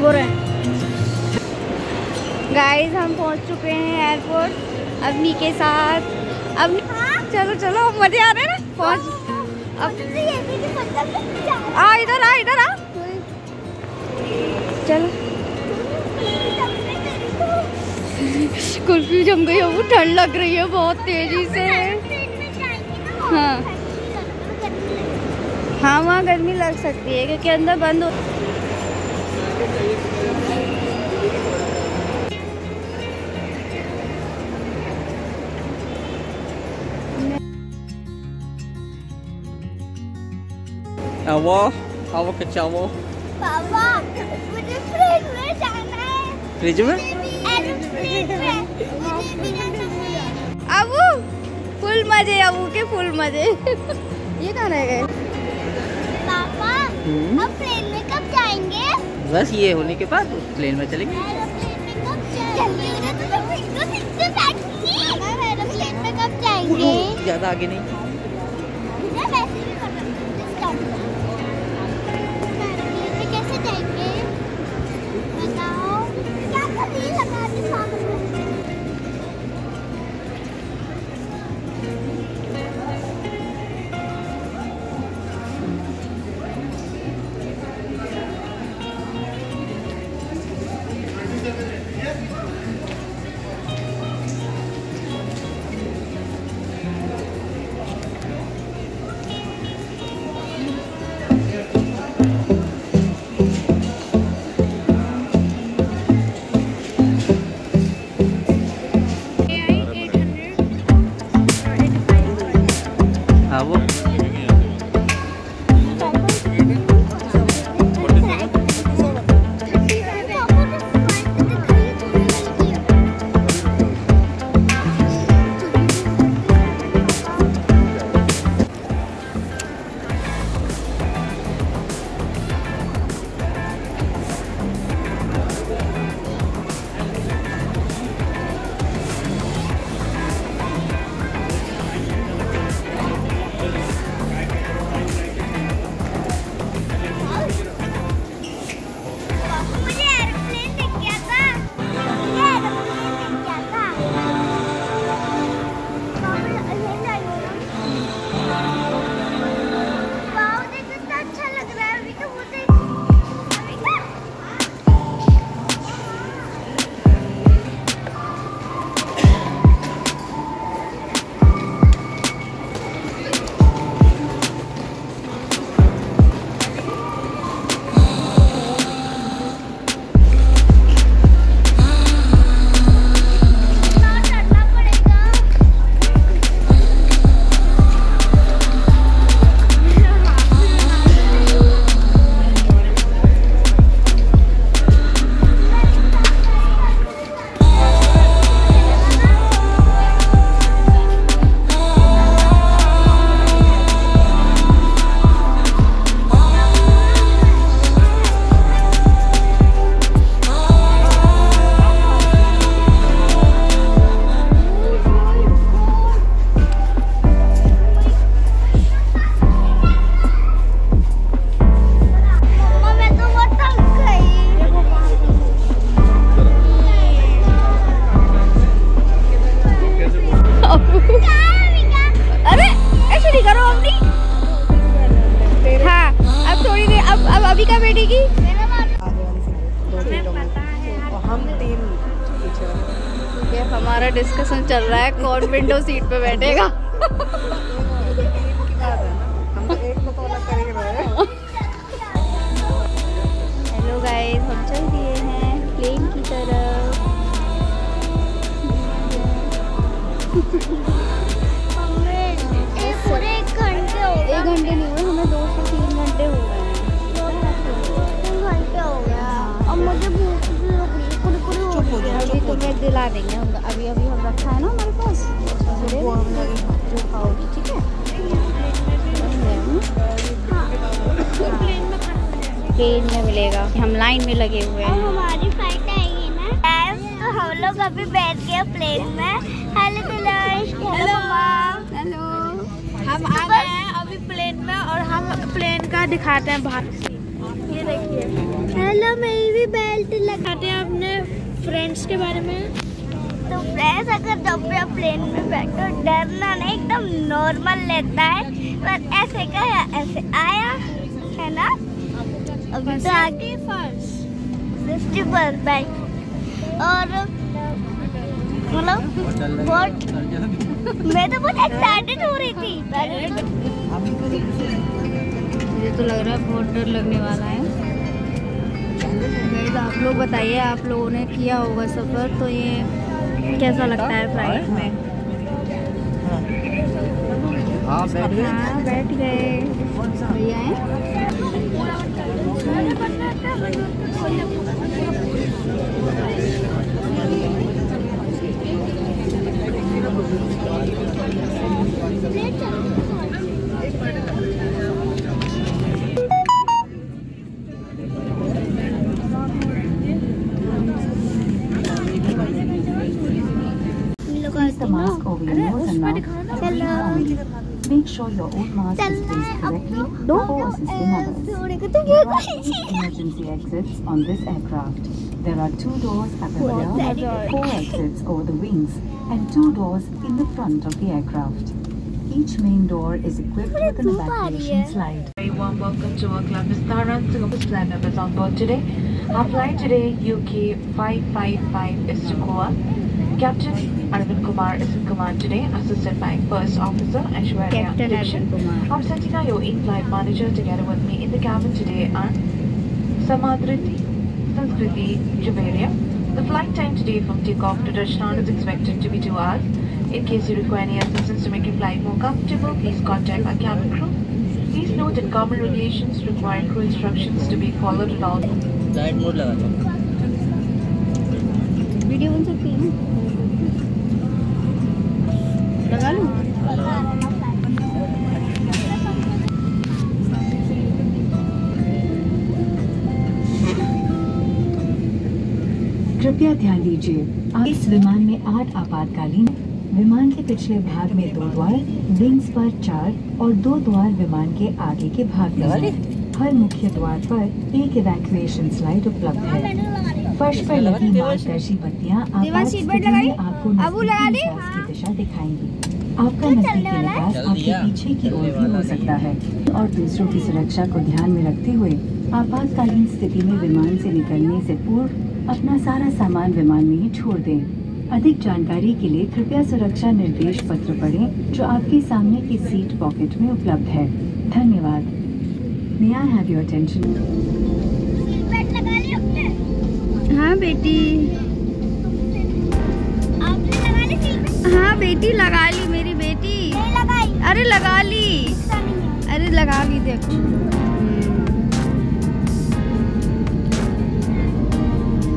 वो रहे। गाइस हम पहुंच चुके हैं एयरपोर्ट अवनी के साथ। अवनी चलो चलो मजे आ रहे हैं ना, पहुंच अब आ इधर आ इधर आ चलो। कुल्फी जम गई है, वो ठंड लग रही है बहुत तेजी से। हाँ हाँ वहाँ गर्मी लग सकती है क्योंकि अंदर बंद हो। फ्रिज में अबू फुल मजे, अबू के फुल मजे। ये कहाँ रह गए पापा? अब प्लेन में कब जाएंगे? बस ये होने के बाद प्लेन में चलेंगे। एरोप्लेन में कब जाएंगे? ज्यादा आगे नहीं। हमारा डिस्कशन चल रहा है कौन विंडो सीट पे बैठेगा। हेलो गाइस, हम चल दिए हैं प्लेन की तरफ। हमें एक घंटे नहीं हुए, हमें 2 से 3 घंटे हो गए। 2 घंटे हो गया। अब मुझे भूख भी लग रही है, कुरकुरे हो गए। अभी तुम्हें दिला देंगे, अभी अभी हम रखा है ना हमारे पास, जो खाओगी ठीक है। प्लेन में मिलेगा, हम लाइन में लगे हुए हैं। हमारी फ्लाइट आएगी ना, तो हम लोग अभी बैठ गए प्लेन में। Hello Dilash, hello mom, hello. हम आ गए हैं अभी प्लेन में और हम प्लेन का दिखाते हैं बाहर से। ये देखिए। हेलो, मेरी भी बेल्ट लगाते हैं अपने फ्रेंड्स के बारे में। तो फ्रेंड्स, अगर जब भी आप प्लेन में बैठो डरना नहीं, एकदम नॉर्मल लेता है। बस ऐसे गया, ऐसे आया, है ना। अभी तो आगे फर्स्ट और मतलब बहुत मैं तो बहुत एक्साइटेड हो रही थी। मुझे तो लग रहा है बहुत डर लगने वाला है। तो आप लोग बताइए, आप लोगों ने किया होगा सफ़र, तो ये कैसा लगता है फ्लाइट में? हाँ, बैठ गए भैया हैं। Make sure your own mask is placed correctly before assisting others. There are eight emergency exits on this aircraft. There are 2 doors at the rear, 4 exits over the wings, and 2 doors in the front of the aircraft. Each main door is equipped with an evacuation slide. Very warm welcome to our club. Darshan, Flannabas on board today. Our flight today, UK 555, is to Goa. Captain Arvind Kumar is in command today, assisted by First Officer Ashwarya Diction. I'm Santika, your in-flight manager. Together with me in the cabin today are Samadriti, Sanskriti Javaria. The flight time today from takeoff to Darshan is expected to be 2 hours. In case you require any assistance to make your flight more comfortable, please contact our cabin crew. Please note that common regulations require crew instructions to be followed at all. Flight mode laga. Video on सकती है? लगा लूं। कृपया ध्यान दीजिए, इस विमान में 8 आपातकालीन। विमान के पिछले भाग में 2 द्वार, विंग्स पर 4 और 2 द्वार विमान के आगे के भाग में हैं। हर मुख्य द्वार पर एक इवैक्यूएशन स्लाइड उपलब्ध है। फर्श पर लगी मार्गदर्शी बत्तियाँ आपको की दिशा दिखाएंगी। आपका नजदीकी निवास आपके पीछे की ओर भी हो सकता है और दूसरों की सुरक्षा को ध्यान में रखते हुए आपातकालीन स्थिति में विमान से निकलने से पूर्व अपना सारा सामान विमान में ही छोड़ दें। अधिक जानकारी के लिए कृपया सुरक्षा निर्देश पत्र पढ़ें जो आपके सामने की सीट पॉकेट में उपलब्ध है। धन्यवाद। May I have your attention? हाँ बेटी, हाँ बेटी लगा ली। मेरी बेटी नहीं लगाई। अरे लगा ली, अरे लगा ली, देखो।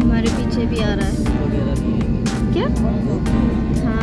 हमारे पीछे भी आ रहा है क्या? हाँ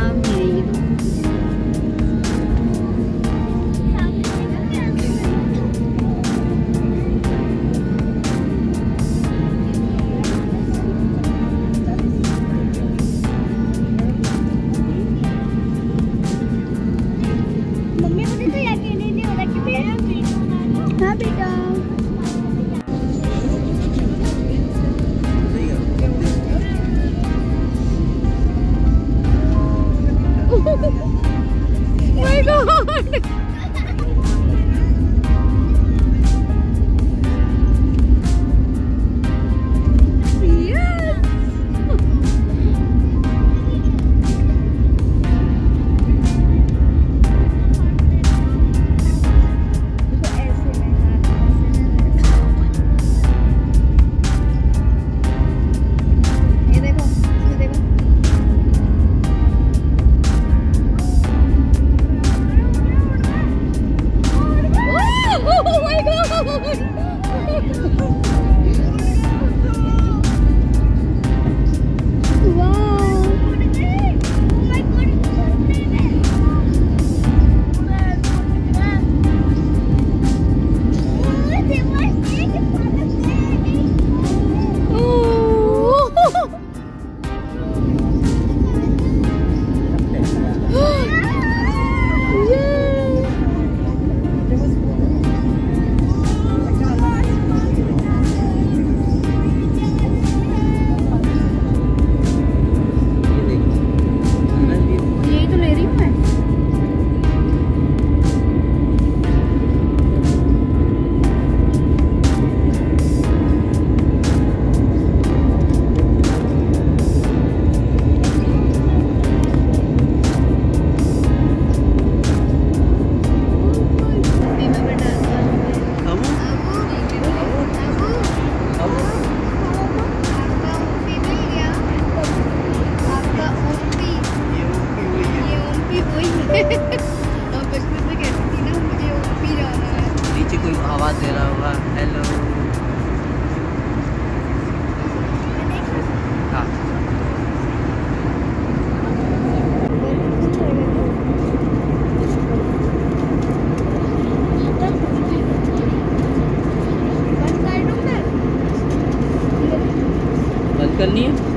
अलावा हेलो करनी है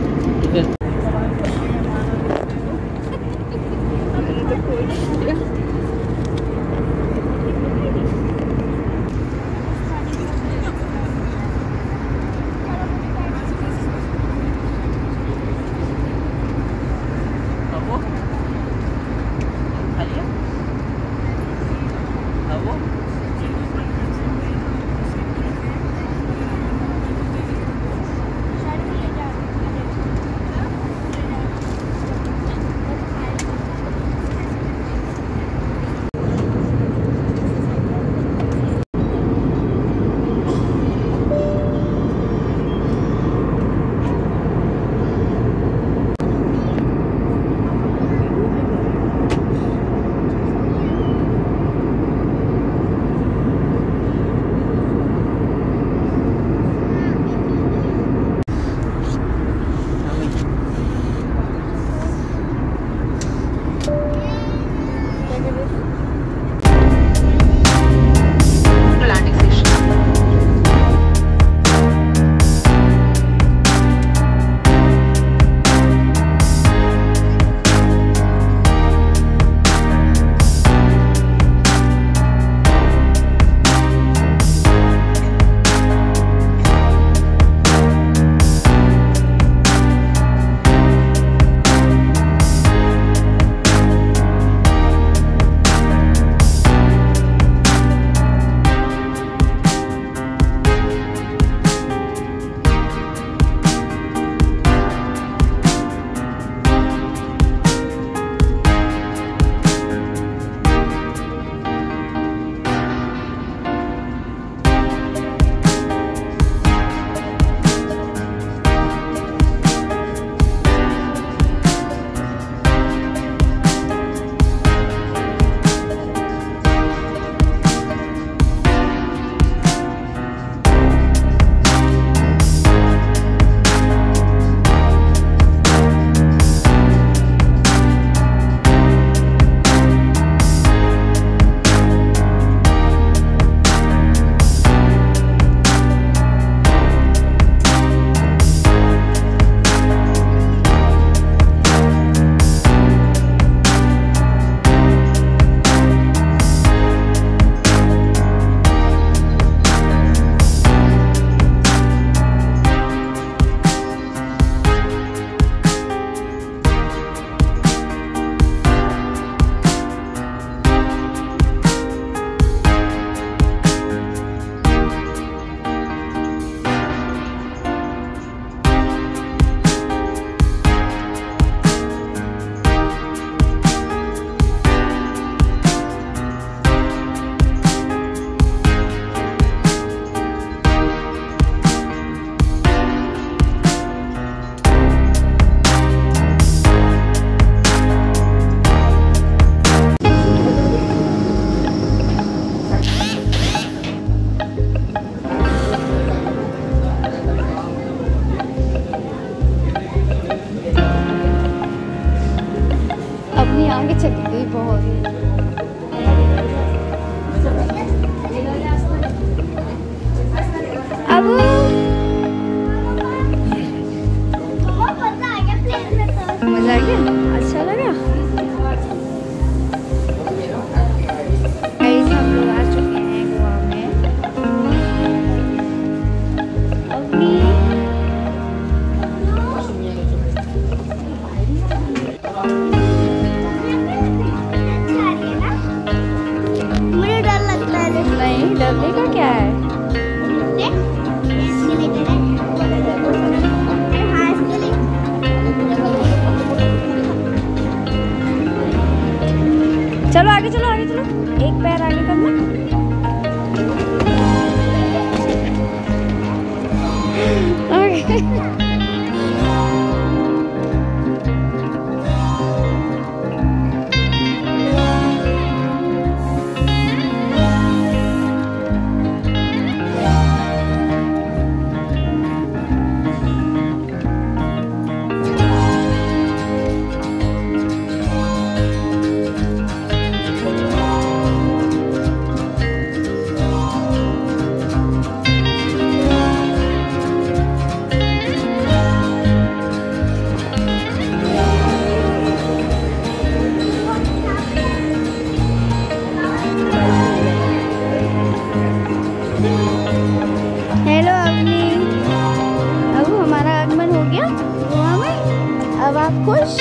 खुश,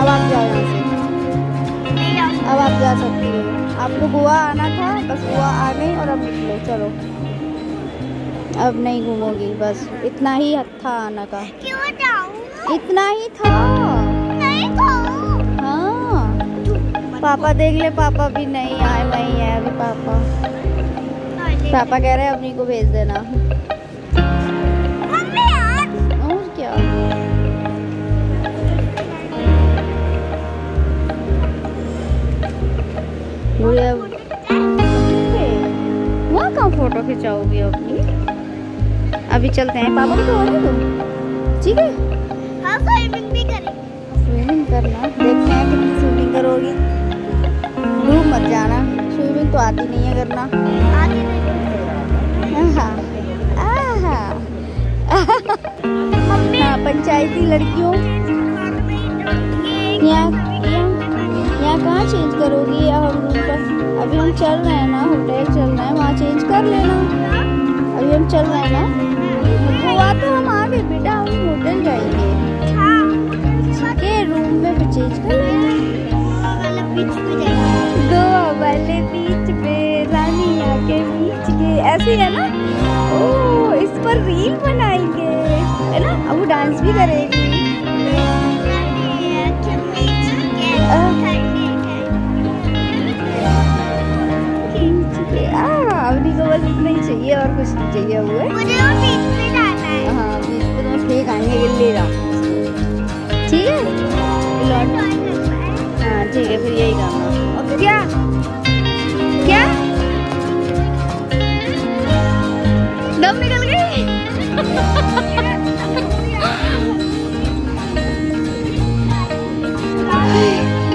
अब आप जाओ यहाँ से, अब आप जा सकती हो। आपको गोवा आना था, बस गोवा आ गई और अब निकलो, चलो अब नहीं घूमोगी, बस इतना ही था आना का, इतना ही था। हाँ पापा देख ले, पापा भी नहीं आए, वही है अभी पापा। पापा कह रहे हैं अपनी को भेज देना। वहाँ कहाँ फोटो खिंचाओगी अपनी? अभी चलते हैं, पापा को तो होने दो, ठीक है? हाँ स्विमिंग भी करेंगे। स्विमिंग करना, देखते हैं कितनी स्विमिंग करोगी। डूब मत जाना, स्विमिंग तो आती नहीं है करना। आती नहीं। हाँ पंचायती लड़कियों, यहाँ कहाँ चेंज करोगी? या हम अभी हम चल रहे हैं ना, होटल चल रहे हैं, वहाँ चेंज कर लेना। अभी हम चल रहे हैं ना गोवा, तो हम आ गए बेटा, हम होटल जाएंगे, ठीक है? रूम में भी चेंज कर लेना। गोवा वाले बीच पे, रानिया के बीच के, ऐसे है ना। ओह इस पर रील बनाएंगे, है ना? अब वो डांस भी करेगी। इतना ही चाहिए और कुछ नहीं चाहिए। हुए मुझे और बीच में जाना है। हाँ बीच में तो ठीक आने के लिए रहा, ठीक है? हाँ ठीक है, फिर यही करना। और क्या क्या दम निकल गई।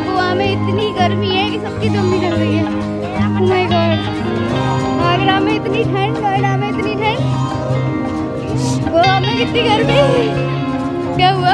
गोवा में इतनी गर्मी है कि सबकी दम निकल गई है। Oh my God! आगरा में इतनी ठंड, गढ़ा में इतनी ठंड, गोवा में कितनी गर्मी। क्या हुआ?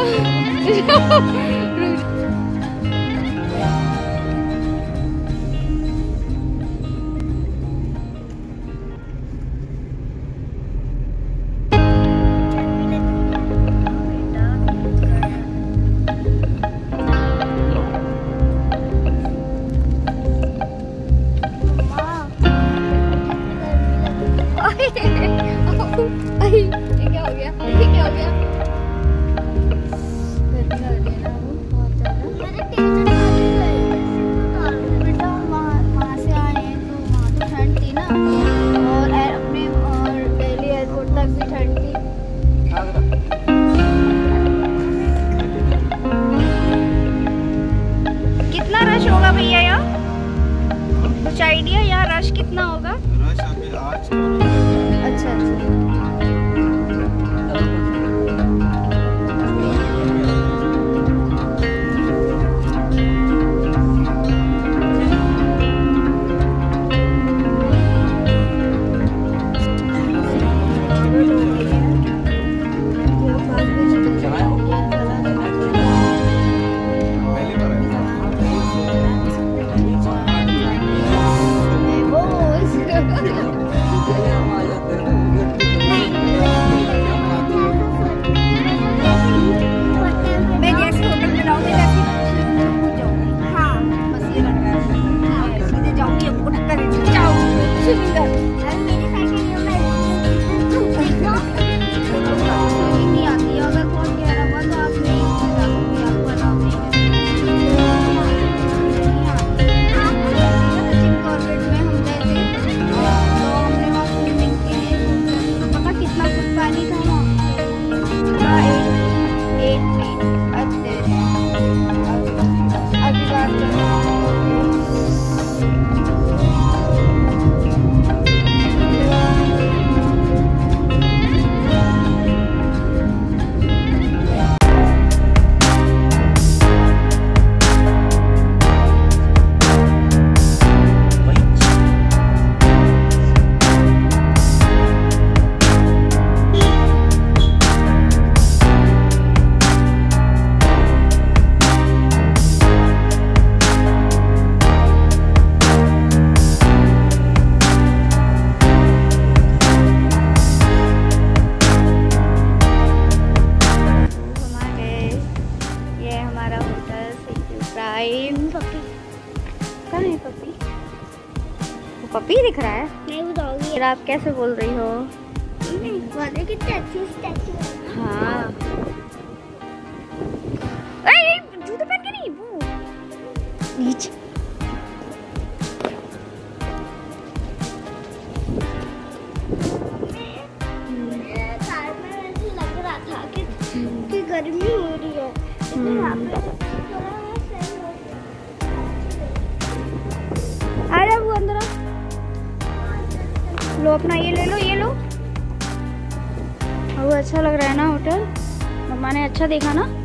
डॉगी दिख रहा है? नहीं वो डॉगी है। आप कैसे बोल रही हो? कितने अच्छे स्टैचू है। हाँ जूते पहन के नहीं वो नीचे। गर्मी हो रही है अरे वो अंदर लो अपना ये ले लो ये लो। वो अच्छा लग रहा है ना होटल? मम्मा ने अच्छा देखा ना।